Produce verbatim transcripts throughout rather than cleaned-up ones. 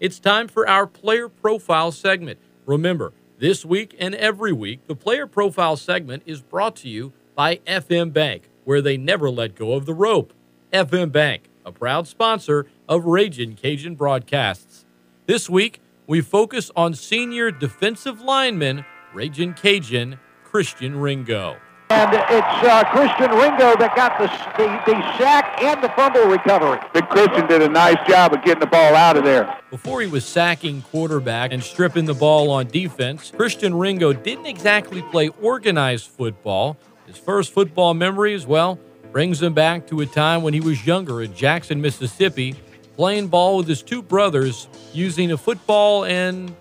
It's time for our Player Profile segment. Remember, this week and every week, the Player Profile segment is brought to you by F M Bank, where they never let go of the rope. F M Bank, a proud sponsor of Ragin' Cajun broadcasts. This week, we focus on senior defensive lineman, Ragin' Cajun, Christian Ringo. And it's uh, Christian Ringo that got the, the, the sack and the fumble recovery. But Christian did a nice job of getting the ball out of there. Before he was sacking quarterback and stripping the ball on defense, Christian Ringo didn't exactly play organized football. His first football memories, well, brings him back to a time when he was younger in Jackson, Mississippi, playing ball with his two brothers using a football and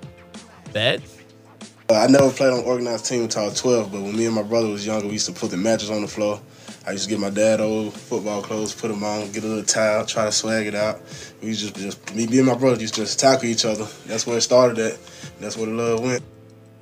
beds. I never played on an organized team until I was twelve, but when me and my brother was younger, we used to put the mattress on the floor. I used to get my dad old football clothes, put them on, get a little towel, try to swag it out. We just, just me, me and my brother used to just tackle each other. That's where it started at. That's where the love went.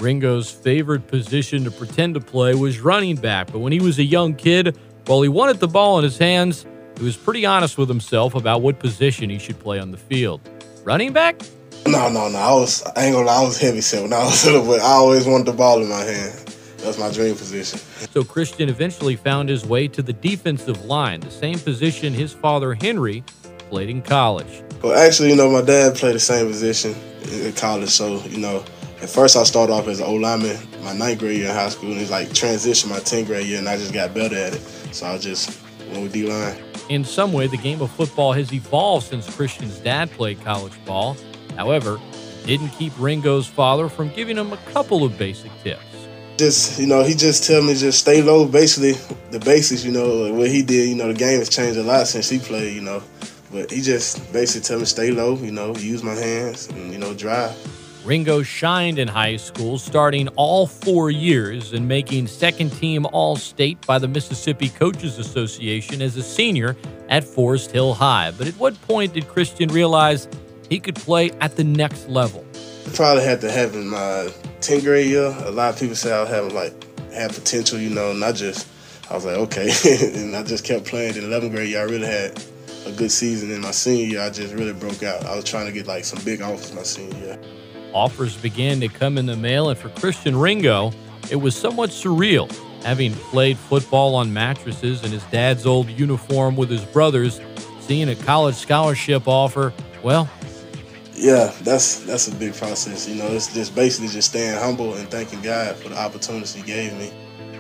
Ringo's favorite position to pretend to play was running back, but when he was a young kid, while he wanted the ball in his hands, he was pretty honest with himself about what position he should play on the field. Running back? No, no, no. I was, I ain't gonna lie, I was heavy set when I was little, but I always wanted the ball in my hand. That's my dream position. So Christian eventually found his way to the defensive line, the same position his father, Henry, played in college. Well, actually, you know, my dad played the same position in college. So, you know, at first I started off as an O lineman my ninth grade year in high school, and it's like transitioned my tenth grade year, and I just got better at it. So I just went with D-line. In some way, the game of football has evolved since Christian's dad played college ball. However, it didn't keep Ringo's father from giving him a couple of basic tips. Just, you know, he just tell me just stay low, basically, the basics, you know, what he did. You know, the game has changed a lot since he played, you know. But he just basically tell me stay low, you know, use my hands and, you know, drive. Ringo shined in high school, starting all four years and making second-team All-State by the Mississippi Coaches Association as a senior at Forest Hill High. But at what point did Christian realize he could play at the next level? Probably had to have in my tenth grade year. A lot of people say I have like had potential, you know, and I just, I was like, okay. And I just kept playing. In eleventh grade year, I really had a good season. In my senior year, I just really broke out. I was trying to get like some big offers my senior year. Offers began to come in the mail, and for Christian Ringo, it was somewhat surreal. Having played football on mattresses in his dad's old uniform with his brothers, seeing a college scholarship offer, well, yeah, that's that's a big process. You know, it's just basically just staying humble and thanking God for the opportunities he gave me.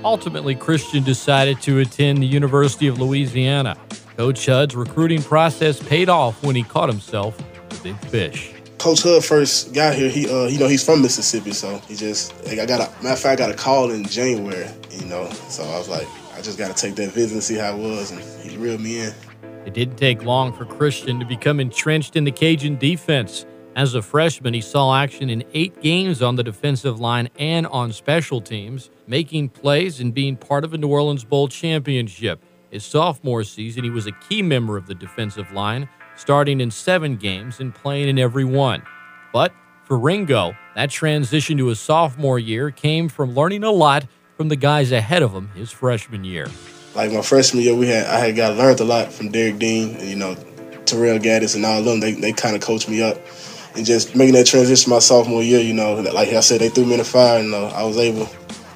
Ultimately, Christian decided to attend the University of Louisiana. Coach Hudd's recruiting process paid off when he caught himself a big fish. Coach Hudd first got here, he, uh, you know, he's from Mississippi, so he just, like, I got a, matter of fact, I got a call in January, you know, so I was like, I just got to take that visit and see how it was, and he reeled me in. It didn't take long for Christian to become entrenched in the Cajun defense. As a freshman, he saw action in eight games on the defensive line and on special teams, making plays and being part of a New Orleans Bowl championship. His sophomore season, he was a key member of the defensive line, starting in seven games and playing in every one. But for Ringo, that transition to his sophomore year came from learning a lot from the guys ahead of him his freshman year. Like my freshman year, we had I had got learned a lot from Derek Dean, and, you know, Terrell Gaddis and all of them. They they kind of coached me up, and just making that transition my sophomore year, you know, like I said, they threw me in the fire, and uh, I was able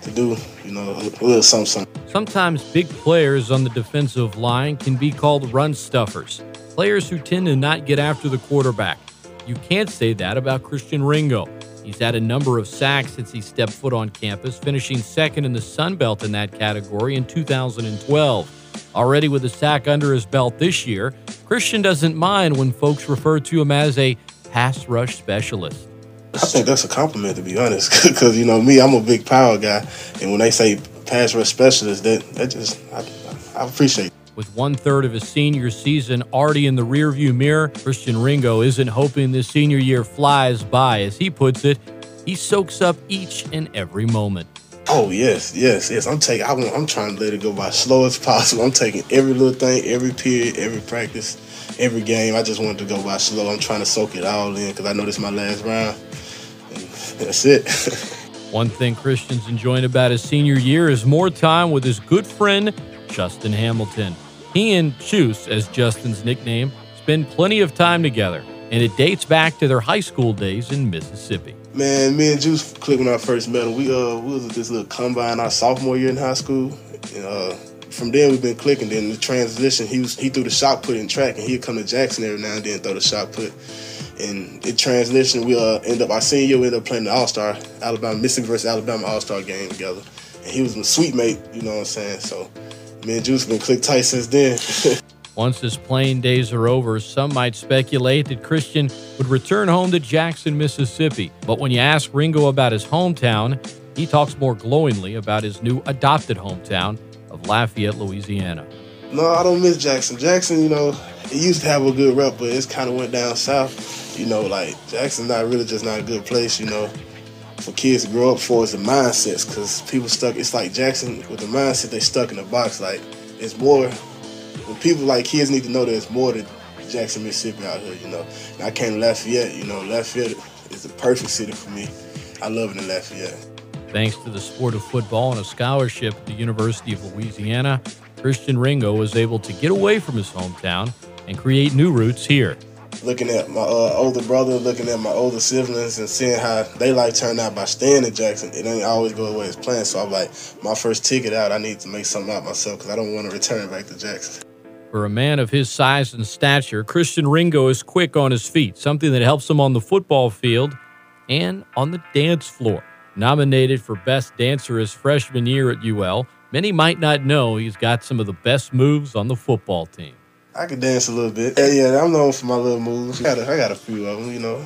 to do, you know, a little something, something. Sometimes big players on the defensive line can be called run stuffers, players who tend to not get after the quarterback. You can't say that about Christian Ringo. He's had a number of sacks since he stepped foot on campus, finishing second in the Sun Belt in that category in two thousand twelve. Already with a sack under his belt this year, Christian doesn't mind when folks refer to him as a pass rush specialist. I think that's a compliment, to be honest, because, you know, me, I'm a big power guy, and when they say pass rush specialist, that, that just, I, I appreciate it. With one-third of his senior season already in the rearview mirror, Christian Ringo isn't hoping this senior year flies by. As he puts it, he soaks up each and every moment. Oh, yes, yes, yes. I'm taking. I want, I'm trying to let it go by slow as possible. I'm taking every little thing, every period, every practice, every game. I just want to go by slow. I'm trying to soak it all in because I know this is my last round. And that's it. One thing Christian's enjoying about his senior year is more time with his good friend, Justin Hamilton. He and Choose, as Justin's nickname, spend plenty of time together. and it dates back to their high school days in Mississippi. Man, me and Juice clicked when I first met him. We, uh, we was at this little combine our sophomore year in high school. And, uh, from then, we've been clicking. Then the transition, he was he threw the shot put in track, and he'd come to Jackson every now and then and throw the shot put. And it transitioned. We uh, ended up, our senior year, we ended up playing the All-Star, Alabama, Mississippi versus Alabama All-Star game together. And he was my sweet mate, you know what I'm saying? So me and Juice have been clicked tight since then. Once his playing days are over, some might speculate that Christian would return home to Jackson, Mississippi. But when you ask Ringo about his hometown, he talks more glowingly about his new adopted hometown of Lafayette, Louisiana. No, I don't miss Jackson. Jackson, you know, it used to have a good rep, but it's kind of went down south. You know, like, Jackson's not really just not a good place, you know, for kids to grow up for is the mindsets, because people stuck, it's like Jackson, with the mindset, they stuck in a box. Like, it's more, when people like kids need to know there's more to Jackson, Mississippi out here, you know. And I came to Lafayette, you know, Lafayette is the perfect city for me. I love it in Lafayette. Thanks to the sport of football and a scholarship at the University of Louisiana, Christian Ringo was able to get away from his hometown and create new roots here. Looking at my uh, older brother, looking at my older siblings, and seeing how they life turned out by staying in Jackson, it ain't always go the way it's planned. So I'm like, my first ticket out, I need to make something out myself because I don't want to return back to Jackson. For a man of his size and stature, Christian Ringo is quick on his feet, something that helps him on the football field and on the dance floor. Nominated for Best Dancer his freshman year at U L, many might not know he's got some of the best moves on the football team. I can dance a little bit. Yeah, yeah, I'm known for my little moves. I got a, I got a few of them, you know.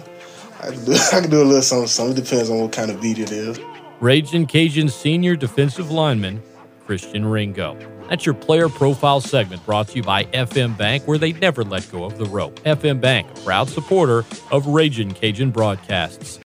I can do, I can do a little something, something. It depends on what kind of beat it is. Ragin' Cajun senior defensive lineman, Christian Ringo. That's your player profile segment brought to you by F M Bank, where they never let go of the rope. F M Bank, a proud supporter of Ragin' Cajun broadcasts.